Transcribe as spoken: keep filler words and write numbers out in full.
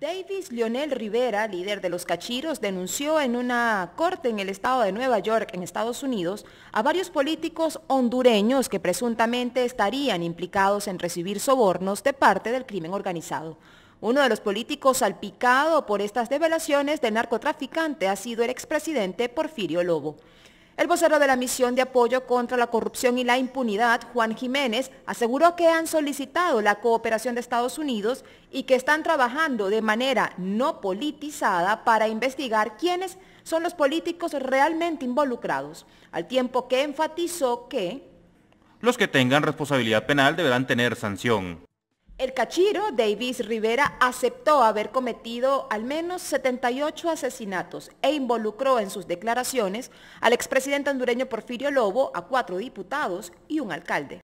Devis Leonel Rivera, líder de los Cachiros, denunció en una corte en el estado de Nueva York, en Estados Unidos, a varios políticos hondureños que presuntamente estarían implicados en recibir sobornos de parte del crimen organizado. Uno de los políticos salpicado por estas revelaciones del narcotraficante ha sido el expresidente Porfirio Lobo. El vocero de la Misión de Apoyo contra la Corrupción y la Impunidad, Juan Jiménez, aseguró que han solicitado la cooperación de Estados Unidos y que están trabajando de manera no politizada para investigar quiénes son los políticos realmente involucrados, al tiempo que enfatizó que los que tengan responsabilidad penal deberán tener sanción. El cachiro Devis Rivera aceptó haber cometido al menos setenta y ocho asesinatos e involucró en sus declaraciones al expresidente hondureño Porfirio Lobo, a cuatro diputados y un alcalde.